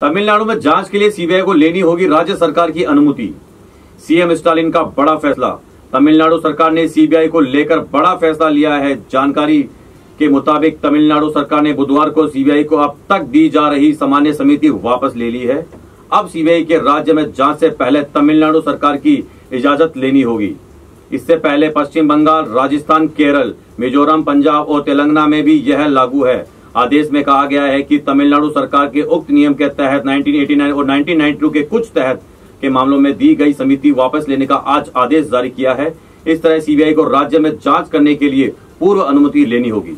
तमिलनाडु में जांच के लिए सीबीआई को लेनी होगी राज्य सरकार की अनुमति। सीएम स्टालिन का बड़ा फैसला। तमिलनाडु सरकार ने सीबीआई को लेकर बड़ा फैसला लिया है। जानकारी के मुताबिक तमिलनाडु सरकार ने बुधवार को सीबीआई को अब तक दी जा रही सामान्य समिति वापस ले ली है। अब सीबीआई के राज्य में जांच से पहले तमिलनाडु सरकार की इजाजत लेनी होगी। इससे पहले पश्चिम बंगाल, राजस्थान, केरल, मिजोरम, पंजाब और तेलंगाना में भी यह लागू है। आदेश में कहा गया है कि तमिलनाडु सरकार के उक्त नियम के तहत 1989 और 1992 के कुछ तहत के मामलों में दी गई समिति वापस लेने का आज आदेश जारी किया है। इस तरह सीबीआई को राज्य में जांच करने के लिए पूर्व अनुमति लेनी होगी।